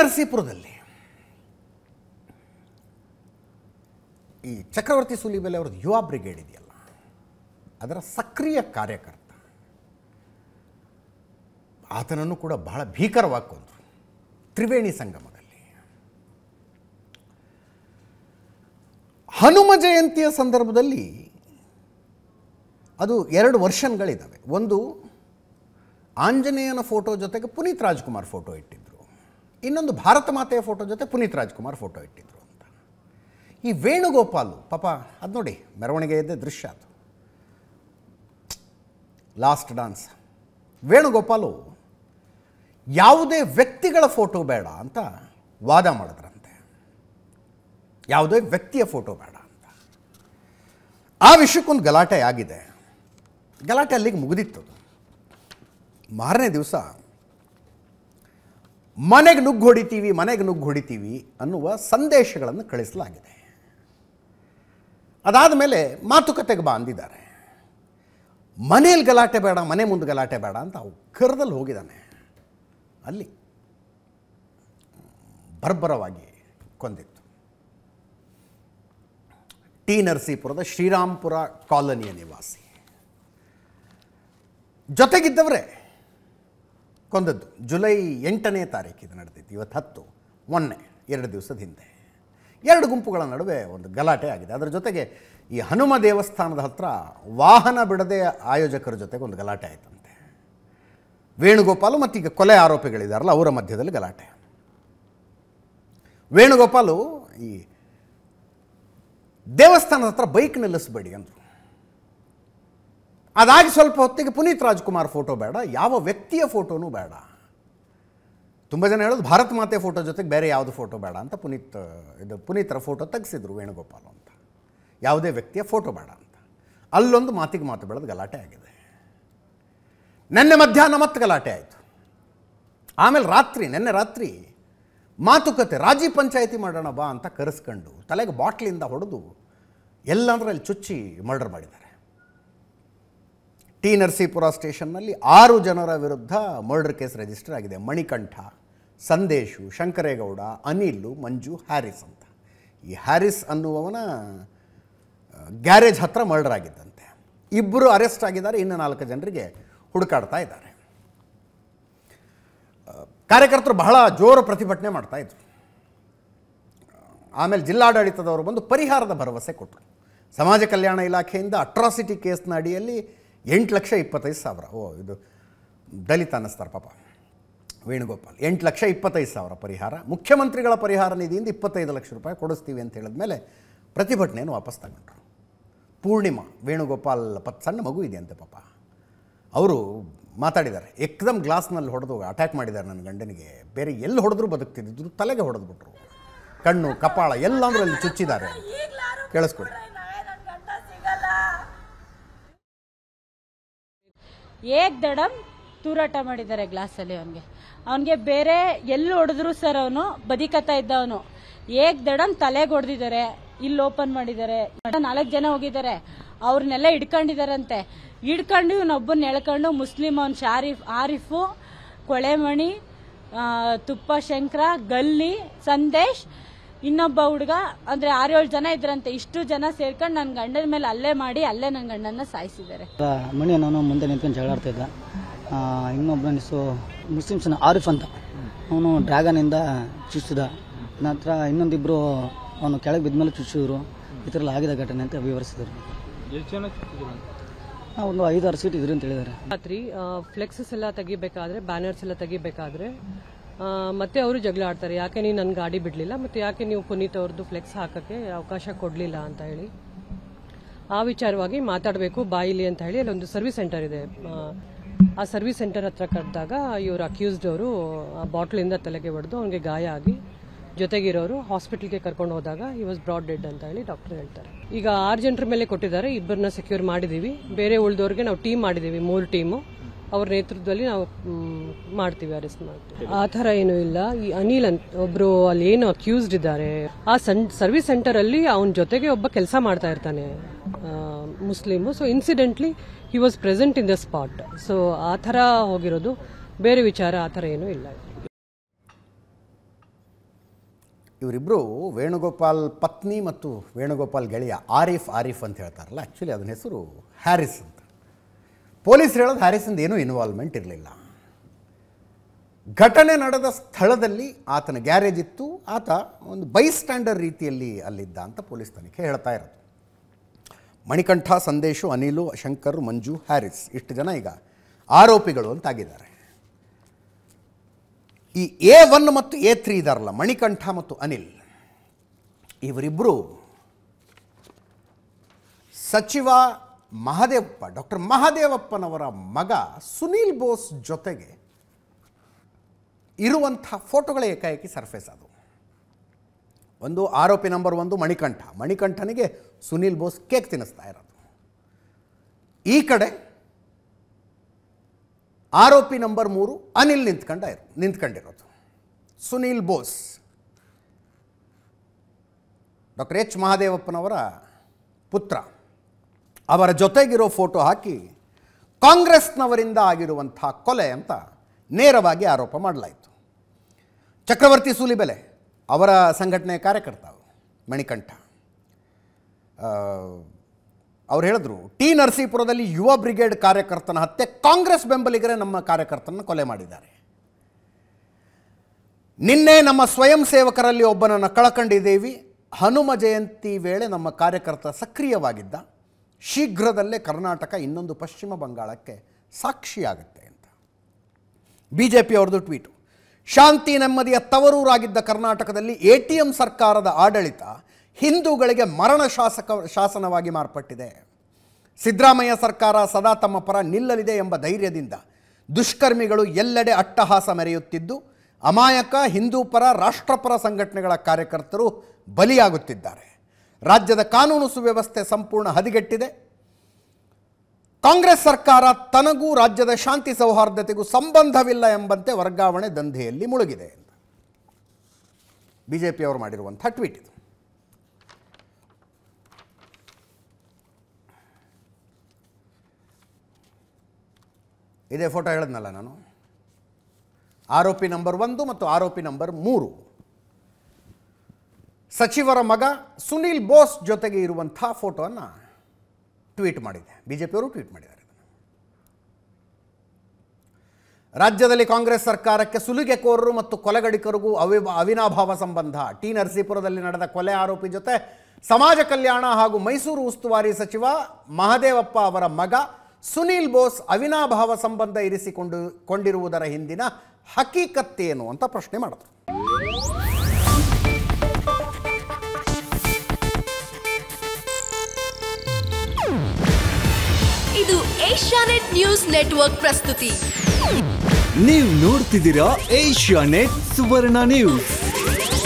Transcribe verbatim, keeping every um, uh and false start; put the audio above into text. ನರಸೀಪುರದಲ್ಲಿ ಈ ಚಕ್ರವರ್ತಿ ಸೂಲಿಬೆಲೆ ಅವರ ಯುವ ಬ್ರಿಗೇಡ್ ಇದೆಯಲ್ಲ ಅದರ ಸಕ್ರಿಯ ಕಾರ್ಯಕರ್ತ ಆತನನ್ನು ಕೂಡ ಬಹಳ ಭೀಕರವಾಗಿ ಕೊಂದರು ತ್ರಿವೇಣಿ ಸಂಗಮದಲ್ಲಿ. ಹನುಮ ಜಯಂತಿಯ ಸಂದರ್ಭದಲ್ಲಿ ಅದು ಎರಡು ವರ್ಷನ್ಗಳಿದ್ದಾವೆ. ಒಂದು ಆಂಜನೇಯನ ಫೋಟೋ ಜೊತೆಗೆ ಪುನೀತ್ ರಾಜ್ಕುಮಾರ್ ಫೋಟೋ ಇಟ್ಟಿದ್ದರು, ಇನ್ನೊಂದು ಭಾರತ ಮಾತೆಯ ಫೋಟೋ ಜೊತೆ ಪುನೀತ್ ರಾಜ್ಕುಮಾರ್ ಫೋಟೋ ಇಟ್ಟಿದ್ದರು ಅಂತ. ಈ ವೇಣುಗೋಪಾಲು ಪಾಪ ಅದು ನೋಡಿ ಮೆರವಣಿಗೆಯದ್ದೇ ದೃಶ್ಯ ಅದು, ಲಾಸ್ಟ್ ಡಾನ್ಸ್. ವೇಣುಗೋಪಾಲು ಯಾವುದೇ ವ್ಯಕ್ತಿಗಳ ಫೋಟೋ ಬೇಡ ಅಂತ ವಾದ ಮಾಡಿದ್ರಂತೆ, ಯಾವುದೇ ವ್ಯಕ್ತಿಯ ಫೋಟೋ ಬೇಡ ಅಂತ. ಆ ವಿಷಯಕ್ಕೊಂದು ಗಲಾಟೆ ಆಗಿದೆ, ಗಲಾಟೆ ಅಲ್ಲಿಗೆ ಮುಗಿದಿತ್ತು. ಮಾರನೇ ದಿವಸ ಮನೆಗೆ ನುಗ್ಗು ಹೊಡಿತೀವಿ ಮನೆಗೆ ನುಗ್ಗು ಹೊಡಿತೀವಿ ಅನ್ನುವ ಸಂದೇಶಗಳನ್ನು ಕಳಿಸಲಾಗಿದೆ. ಅದಾದ ಮೇಲೆ ಮಾತುಕತೆಗೆ ಬಾ ಅಂದಿದ್ದಾರೆ. ಮನೇಲಿ ಗಲಾಟೆ ಬೇಡ, ಮನೆ ಮುಂದೆ ಗಲಾಟೆ ಬೇಡ ಅಂತ ಅವು ಕರ್ದಲ್ಲಿ ಹೋಗಿದ್ದಾನೆ, ಅಲ್ಲಿ ಬರ್ಬರವಾಗಿ ಕೊಂದಿತ್ತು. ಟಿ ನರಸೀಪುರದ ಶ್ರೀರಾಮ್ಪುರ ಕಾಲೋನಿಯ ನಿವಾಸಿ, ಜೊತೆಗಿದ್ದವರೇ ಕೊಂದದ್ದು. ಜುಲೈ ಎಂಟನೇ ತಾರೀಕು ಇದು ನಡೆದಿತ್ತು, ಇವತ್ತು ಹತ್ತು, ಮೊನ್ನೆ ಎರಡು ದಿವಸದ ಹಿಂದೆ. ಎರಡು ಗುಂಪುಗಳ ನಡುವೆ ಒಂದು ಗಲಾಟೆ ಆಗಿದೆ. ಅದರ ಜೊತೆಗೆ ಈ ಹನುಮ ದೇವಸ್ಥಾನದ ಹತ್ರ ವಾಹನ ಬಿಡದೆ ಆಯೋಜಕರ ಜೊತೆಗೆ ಒಂದು ಗಲಾಟೆ ಆಯಿತಂತೆ. ವೇಣುಗೋಪಾಲು ಮತ್ತೀಗ ಕೊಲೆ ಆರೋಪಿಗಳಿದ್ದಾರಲ್ಲ ಅವರ ಮಧ್ಯದಲ್ಲಿ ಗಲಾಟೆ. ವೇಣುಗೋಪಾಲು ಈ ದೇವಸ್ಥಾನದ ಹತ್ರ ಬೈಕ್ ನಿಲ್ಲಿಸಬೇಡಿ ಅಂದರು. ಅದಾಗಿ ಸ್ವಲ್ಪ ಹೊತ್ತಿಗೆ ಪುನೀತ್ ರಾಜ್ಕುಮಾರ್ ಫೋಟೋ ಬೇಡ, ಯಾವ ವ್ಯಕ್ತಿಯ ಫೋಟೋನೂ ಬೇಡ. ತುಂಬ ಜನ ಹೇಳೋದು ಭಾರತ ಮಾತೆ ಫೋಟೋ ಜೊತೆಗೆ ಬೇರೆ ಯಾವುದು ಫೋಟೋ ಬೇಡ ಅಂತ ಪುನೀತ್ ಇದು ಪುನೀತರ ಫೋಟೋ ತೆಗೆಸಿದ್ರು ವೇಣುಗೋಪಾಲು ಅಂತ, ಯಾವುದೇ ವ್ಯಕ್ತಿಯ ಫೋಟೋ ಬೇಡ ಅಂತ. ಅಲ್ಲೊಂದು ಮಾತಿಗೆ ಮಾತು ಬೆಳೆದು ಗಲಾಟೆ ಆಗಿದೆ. ನೆನ್ನೆ ಮಧ್ಯಾಹ್ನ ಮತ್ತೆ ಗಲಾಟೆ ಆಯಿತು. ಆಮೇಲೆ ರಾತ್ರಿ ನೆನ್ನೆ ರಾತ್ರಿ ಮಾತುಕತೆ ರಾಜಿ ಪಂಚಾಯಿತಿ ಮಾಡೋಣ ಬಾ ಅಂತ ಕರೆಸ್ಕೊಂಡು ತಲೆಗೆ ಬಾಟ್ಲಿಯಿಂದ ಹೊಡೆದು ಎಲ್ಲಾಂದ್ರಲ್ಲಿ ಚುಚ್ಚಿ ಮರ್ಡರ್ ಮಾಡಿದ್ದಾರೆ. ಟಿ ನರಸೀಪುರ ಸ್ಟೇಷನ್ನಲ್ಲಿ ಆರು ಜನರ ವಿರುದ್ಧ ಮರ್ಡರ್ ಕೇಸ್ ರಿಜಿಸ್ಟರ್ ಆಗಿದೆ. ಮಣಿಕಂಠ, ಸಂದೇಶು, ಶಂಕರೇಗೌಡ, ಅನಿಲು, ಮಂಜು, ಹ್ಯಾರಿಸ್ ಅಂತ. ಈ ಹ್ಯಾರಿಸ್ ಅನ್ನುವವನ ಗ್ಯಾರೇಜ್ ಹತ್ರ ಮರ್ಡರ್ ಆಗಿದ್ದಂತೆ. ಇಬ್ಬರು ಅರೆಸ್ಟ್ ಆಗಿದ್ದಾರೆ, ಇನ್ನು ನಾಲ್ಕು ಜನರಿಗೆ ಹುಡುಕಾಡ್ತಾ ಇದ್ದಾರೆ. ಕಾರ್ಯಕರ್ತರು ಬಹಳ ಜೋರು ಪ್ರತಿಭಟನೆ ಮಾಡ್ತಾ ಇದ್ರು. ಆಮೇಲೆ ಜಿಲ್ಲಾಡಳಿತದವರು ಬಂದು ಪರಿಹಾರದ ಭರವಸೆ ಕೊಟ್ಟರು. ಸಮಾಜ ಕಲ್ಯಾಣ ಇಲಾಖೆಯಿಂದ ಅಟ್ರಾಸಿಟಿ ಕೇಸ್ನ ಅಡಿಯಲ್ಲಿ ಎಂಟು ಲಕ್ಷ ಇಪ್ಪತ್ತೈದು ಸಾವಿರ ಓ ಇದು ದಲಿತ ಅನ್ನಿಸ್ತಾರೆ ಪಾಪ ವೇಣುಗೋಪಾಲ್, ಎಂಟು ಲಕ್ಷ ಇಪ್ಪತ್ತೈದು ಸಾವಿರ ಪರಿಹಾರ, ಮುಖ್ಯಮಂತ್ರಿಗಳ ಪರಿಹಾರ ನಿಧಿಯಿಂದ ಇಪ್ಪತ್ತೈದು ಲಕ್ಷ ರೂಪಾಯಿ ಕೊಡಿಸ್ತೀವಿ ಅಂತ ಹೇಳಿದ್ಮೇಲೆ ಪ್ರತಿಭಟನೆಯನ್ನು ವಾಪಸ್ ತಗೊಂಡ್ರು. ಪೂರ್ಣಿಮಾ, ವೇಣುಗೋಪಾಲ್ ಪತ್ ಸಣ್ಣ ಮಗು ಇದೆಯಂತೆ ಪಾಪ, ಅವರು ಮಾತಾಡಿದ್ದಾರೆ. ಏಕದಮ್ ಗ್ಲಾಸ್ನಲ್ಲಿ ಹೊಡೆದು ಅಟ್ಯಾಕ್ ಮಾಡಿದ್ದಾರೆ ನನ್ನ ಗಂಡನಿಗೆ, ಬೇರೆ ಎಲ್ಲಿ ಹೊಡೆದ್ರು ಬದುಕ್ತಿದ್ದರು, ತಲೆಗೆ ಹೊಡೆದ್ಬಿಟ್ರು, ಕಣ್ಣು ಕಪಾಳ ಎಲ್ಲಾಂದ್ರೂ ಅಲ್ಲಿ ಚುಚ್ಚಿದ್ದಾರೆ. ಕೇಳಿಸ್ಕೊಡಿ. ಏಕ್ ದಡಮ್ ತೂರಾಟ ಮಾಡಿದ್ದಾರೆ ಗ್ಲಾಸಲ್ಲಿ ಅವನಿಗೆ ಅವನಿಗೆ ಬೇರೆ ಎಲ್ಲಿ ಹೊಡೆದ್ರು ಸರ್ ಅವನು ಬದಿಕತಾ ಇದ್ದ ಅವನು. ಏಕ್ ದಡಮ್ ತಲೆಗೆ ಹೊಡೆದಿದ್ದಾರೆ, ಇಲ್ಲಿ ಓಪನ್ ಮಾಡಿದ್ದಾರೆ. ನಾಲ್ಕು ಜನ ಹೋಗಿದ್ದಾರೆ, ಅವ್ರನ್ನೆಲ್ಲ ಹಿಡ್ಕೊಂಡಿದ್ದಾರಂತೆ. ಹಿಡ್ಕೊಂಡು ಇವನೊಬ್ಬನ ಎಳ್ಕೊಂಡು ಮುಸ್ಲಿಂ ಅವನ್ ಶಾರೀಫ್ ಆರಿಫು, ಕೊಳೆಮಣಿ, ತುಪ್ಪ ಶಂಕರ, ಗಲ್ಲಿ, ಸಂದೇಶ್, ಇನ್ನೊಬ್ಬ ಹುಡುಗ, ಅಂದ್ರೆ ಆರೇಳು ಜನ ಇದ್ರಂತೆ. ಇಷ್ಟು ಜನ ಸೇರ್ಕೊಂಡು ನನ್ನ ಗಂಡನ ಮೇಲೆ ಅಲ್ಲೇ ಮಾಡಿ ಅಲ್ಲೇ ನನ್ನ ಗಂಡನ್ನ ಸಾಯಿಸಿದ್ದಾರೆ. ಮಣಿ ನಾನು ಮುಂದೆ ನಿಂತ್ಕೊಂಡು ಜಗಳಾಡ್ತಾ ಇದ್ದ. ಇನ್ನೊಬ್ಬನ ಹೆಸರು ಮುಸ್ಲಿಮ್ಸ್ನ ಆರಿಫ್ ಅಂತ, ಅವನು ಡ್ರ್ಯಾಗನಿಂದ ಚುಚ್ಚಿದ. ನಂತರ ಇನ್ನೊಂದಿಬ್ರು ಅವನು ಕೆಳಗೆ ಬಿದ್ದ ಮೇಲೆ ಚುಚ್ಚಿದ್ರು. ಈ ಥರ ಆಗಿದೆ ಘಟನೆ ಅಂತ ವಿವರಿಸಿದರು. ಒಂದು ಐದಾರು ಸೀಟ್ ಇದ್ರು ಅಂತ ಹೇಳಿದ್ದಾರೆ. ರಾತ್ರಿ ಫ್ಲೆಕ್ಸಸ್ ಎಲ್ಲ ತೆಗಿಬೇಕಾದ್ರೆ, ಬ್ಯಾನರ್ಸ್ ಎಲ್ಲ ತೆಗಿಬೇಕಾದ್ರೆ ಮತ್ತೆ ಅವರು ಜಗಳ ಆಡ್ತಾರೆ, ಯಾಕೆ ನೀವು ನನ್ನ ಗಾಡಿ ಬಿಡಲಿಲ್ಲ, ಮತ್ತೆ ಯಾಕೆ ನೀವು ಪುನೀತ್ ಅವ್ರದ್ದು ಫ್ಲೆಕ್ಸ್ ಹಾಕೋಕ್ಕೆ ಅವಕಾಶ ಕೊಡಲಿಲ್ಲ ಅಂತ ಹೇಳಿ ಆ ವಿಚಾರವಾಗಿ ಮಾತಾಡಬೇಕು ಬಾಯಿಲಿ ಅಂತ ಹೇಳಿ ಅಲ್ಲೊಂದು ಸರ್ವಿಸ್ ಸೆಂಟರ್ ಇದೆ, ಆ ಸರ್ವಿಸ್ ಸೆಂಟರ್ ಹತ್ರ ಕರೆದಾಗ ಇವರು ಅಕ್ಯೂಸ್ಡ್ ಅವರು ಬಾಟ್ಲಿಂದ ತಲೆಗೆ ಹೊಡೆದು ಅವನಿಗೆ ಗಾಯ ಆಗಿ ಜೊತೆಗಿರೋರು ಹಾಸ್ಪಿಟಲ್ಗೆ ಕರ್ಕೊಂಡು ಹೋದಾಗ ಈ ವಾಸ್ ಬ್ರಾಡ್ ಡೆಡ್ ಅಂತ ಹೇಳಿ ಡಾಕ್ಟರ್ ಹೇಳ್ತಾರೆ. ಈಗ ಆರು ಜನರ ಮೇಲೆ ಕೊಟ್ಟಿದ್ದಾರೆ, ಇಬ್ಬರನ್ನ ಸೆಕ್ಯೂರ್ ಮಾಡಿದ್ದೀವಿ. ಬೇರೆ ಉಳಿದವ್ರಿಗೆ ನಾವು ಟೀಮ್ ಮಾಡಿದ್ದೀವಿ, ಮೂರು ಟೀಮು ಅವ್ರ ನೇತೃತ್ವದಲ್ಲಿ ನಾವು ಮಾಡ್ತೀವಿ, ಅರೆಸ್ಟ್ ಮಾಡ್ತೀವಿ. ಆ ಥರ ಏನೂ ಇಲ್ಲ. ಈ ಅನಿಲ್ ಅಂತ ಒಬ್ಬರು ಅಲ್ಲಿ ಏನು ಅಕ್ಯೂಸ್ಡ್ ಇದ್ದಾರೆ, ಆ ಸನ್ ಸರ್ವಿಸ್ ಸೆಂಟರಲ್ಲಿ ಅವನ ಜೊತೆಗೆ ಒಬ್ಬ ಕೆಲಸ ಮಾಡ್ತಾ ಇರ್ತಾನೆ Muslim. So incidentally he was present in the spot. So ಆ ಥರ ಹೋಗಿರೋದು, ಬೇರೆ ವಿಚಾರ ಆ ಥರ ಏನೂ ಇಲ್ಲ. ಇವರಿಬ್ಬರು ವೇಣುಗೋಪಾಲ್ ಪತ್ನಿ ಮತ್ತು ವೇಣುಗೋಪಾಲ್ ಗೆಳೆಯ ಆರಿಫ್ ಆರಿಫ್ ಅಂತ ಹೇಳ್ತಾರಲ್ಲ, ಆ್ಯಕ್ಚುಲಿ ಅದನ್ನ ಹೆಸರು ಹ್ಯಾರಿಸ್ ಅಂತ. ಪೊಲೀಸರು ಹೇಳೋದು ಹ್ಯಾರಿಸಂದು ಏನೂ ಇನ್ವಾಲ್ವ್ಮೆಂಟ್ ಇರಲಿಲ್ಲ. ಘಟನೆ ನಡೆದ ಸ್ಥಳದಲ್ಲಿ ಆತನ ಗ್ಯಾರೇಜ್ ಇತ್ತು, ಆತ ಒಂದು ಬೈಸ್ಟ್ಯಾಂಡರ್ ರೀತಿಯಲ್ಲಿ ಅಲ್ಲಿದ್ದ ಅಂತ ಪೊಲೀಸ್ ತನಿಖೆ ಹೇಳ್ತಾ ಇರೋದು. ಮಣಿಕಂಠ, ಸಂದೇಶು, ಅನಿಲು, ಶಂಕರ್, ಮಂಜು, ಹ್ಯಾರಿಸ್ ಇಷ್ಟು ಜನ ಈಗ ಆರೋಪಿಗಳು ಅಂತಾಗಿದ್ದಾರೆ. ಈ ಎ ಒನ್ ಮತ್ತು ಎ ತ್ರೀ ಇದಾರಲ್ಲ, ಮಣಿಕಂಠ ಮತ್ತು ಅನಿಲ್, ಇವರಿಬ್ಬರು ಸಚಿವ ಮಹದೇವಪ್ಪ, ಡಾಕ್ಟರ್ ಮಹದೇವಪ್ಪನವರ ಮಗ ಸುನೀಲ್ ಬೋಸ್ ಜೊತೆಗೆ ಇರುವಂಥ ಫೋಟೋಗಳ ಏಕಾಏಕಿ ಸರ್ಫೇಸ್ ಅದು. ಒಂದು ಆರೋಪಿ ನಂಬರ್ ಒಂದು ಮಣಿಕಂಠ, ಮಣಿಕಂಠನಿಗೆ ಸುನೀಲ್ ಬೋಸ್ ಕೇಕ್ ತಿನ್ನಿಸ್ತಾ ಇರೋದು. ಈ ಕಡೆ ಆರೋಪಿ ನಂಬರ್ ಮೂರು ಅನಿಲ್ ನಿಂತ್ಕೊಂಡ ಇರು ನಿಂತ್ಕೊಂಡಿರೋದು. ಸುನೀಲ್ ಬೋಸ್ ಡಾಕ್ಟರ್ ಎಚ್ ಮಹದೇವಪ್ಪನವರ ಪುತ್ರ, ಅವರ ಜೊತೆಗಿರೋ ಫೋಟೋ ಹಾಕಿ ಕಾಂಗ್ರೆಸ್ನವರಿಂದ ಆಗಿರುವಂಥ ಕೊಲೆ ಅಂತ ನೇರವಾಗಿ ಆರೋಪ ಮಾಡಲಾಯಿತು. ಚಕ್ರವರ್ತಿ ಸೂಲಿಬೆಲೆ ಅವರ ಸಂಘಟನೆಯ ಕಾರ್ಯಕರ್ತ ಮಣಿಕಂಠ, ಅವ್ರು ಹೇಳಿದ್ರು ಟಿ ನರಸೀಪುರದಲ್ಲಿ ಯುವ ಬ್ರಿಗೇಡ್ ಕಾರ್ಯಕರ್ತನ ಹತ್ಯೆ, ಕಾಂಗ್ರೆಸ್ ಬೆಂಬಲಿಗರೇ ನಮ್ಮ ಕಾರ್ಯಕರ್ತನ ಕೊಲೆ ಮಾಡಿದ್ದಾರೆ. ನಿನ್ನೆ ನಮ್ಮ ಸ್ವಯಂ ಸೇವಕರಲ್ಲಿ ಒಬ್ಬನನ್ನು ಕಳಕೊಂಡಿದ್ದೇವೆ, ಹನುಮ ಜಯಂತಿ ವೇಳೆ ನಮ್ಮ ಕಾರ್ಯಕರ್ತ ಸಕ್ರಿಯವಾಗಿದ್ದ, ಶೀಘ್ರದಲ್ಲೇ ಕರ್ನಾಟಕ ಇನ್ನೊಂದು ಪಶ್ಚಿಮ ಬಂಗಾಳಕ್ಕೆ ಸಾಕ್ಷಿಯಾಗುತ್ತೆ ಅಂತ. ಬಿ ಜೆ ಪಿ ಅವ್ರದ್ದು ಟ್ವೀಟು, ಶಾಂತಿ ನೆಮ್ಮದಿಯ ತವರೂರಾಗಿದ್ದ ಕರ್ನಾಟಕದಲ್ಲಿ ಎ ಟಿ ಎಂ ಸರ್ಕಾರದ ಆಡಳಿತ ಹಿಂದೂಗಳಿಗೆ ಮರಣ ಶಾಸಕ ಶಾಸನವಾಗಿ ಮಾರ್ಪಟ್ಟಿದೆ. ಸಿದ್ದರಾಮಯ್ಯ ಸರ್ಕಾರ ಸದಾ ತಮ್ಮ ಪರ ನಿಲ್ಲಲಿದೆ ಎಂಬ ಧೈರ್ಯದಿಂದ ದುಷ್ಕರ್ಮಿಗಳು ಎಲ್ಲೆಡೆ ಅಟ್ಟಹಾಸ ಮೆರೆಯುತ್ತಿದ್ದು, ಅಮಾಯಕ ಹಿಂದೂ ಪರ ರಾಷ್ಟ್ರಪರ ಸಂಘಟನೆಗಳ ಕಾರ್ಯಕರ್ತರು ಬಲಿಯಾಗುತ್ತಿದ್ದಾರೆ. ರಾಜ್ಯದ ಕಾನೂನು ಸುವ್ಯವಸ್ಥೆ ಸಂಪೂರ್ಣ ಹದಗೆಟ್ಟಿದೆ. ಕಾಂಗ್ರೆಸ್ ಸರ್ಕಾರ ತನಗೂ ರಾಜ್ಯದ ಶಾಂತಿ ಸೌಹಾರ್ದತೆಗೂ ಸಂಬಂಧವಿಲ್ಲ ಎಂಬಂತೆ ವರ್ಗಾವಣೆ ದಂಧೆಯಲ್ಲಿ ಮುಳುಗಿದೆ ಅಂತ ಬಿ ಜೆ ಪಿ ಅವರು ಮಾಡಿರುವಂಥ ಟ್ವೀಟ್ ಇದು. ಇದೇ ಫೋಟೋ ಹೇಳಿದ್ನಲ್ಲ ನಾನು, ಆರೋಪಿ ನಂಬರ್ ಒಂದು ಮತ್ತು ಆರೋಪಿ ನಂಬರ್ ಮೂರು ಸಚಿವರ ಮಗ ಸುನೀಲ್ ಬೋಸ್ ಜೊತೆಗೆ ಇರುವಂಥ ಫೋಟೋವನ್ನು ಟ್ವೀಟ್ ಮಾಡಿದೆ, ಬಿ ಜೆ ಪಿಯವರು ಟ್ವೀಟ್ ಮಾಡಿದ್ದಾರೆ. ರಾಜ್ಯದಲ್ಲಿ ಕಾಂಗ್ರೆಸ್ ಸರ್ಕಾರಕ್ಕೆ ಸುಲಿಗೆಕೋರರು ಮತ್ತು ಕೊಲೆಗಡಿಕರಿಗೂ ಅವಿ ಅವಿನಾಭಾವ ಸಂಬಂಧ. ಟಿ ನರಸೀಪುರದಲ್ಲಿ ನಡೆದ ಕೊಲೆ ಆರೋಪಿ ಜೊತೆ ಸಮಾಜ ಕಲ್ಯಾಣ ಹಾಗೂ ಮೈಸೂರು ಉಸ್ತುವಾರಿ ಸಚಿವ ಮಹದೇವಪ್ಪ ಅವರ ಮಗ ಸುನೀಲ್ ಬೋಸ್ ಅವಿನಾಭಾವ ಸಂಬಂಧ ಇರಿಸಿಕೊಂಡು ಕೊಂಡಿರುವುದರ ಹಿಂದಿನ ಹಕೀಕತ್ತೇನು ಅಂತ ಪ್ರಶ್ನೆ ಮಾಡಿದ್ರು. ಇದು ಏಷ್ಯಾನೆಟ್ ನ್ಯೂಸ್ ನೆಟ್ವರ್ಕ್ ಪ್ರಸ್ತುತಿ. ನೀವು ನೋಡ್ತಿದ್ದೀರಾ ಏಷ್ಯಾನೆಟ್ ಸುವರ್ಣ ನ್ಯೂಸ್.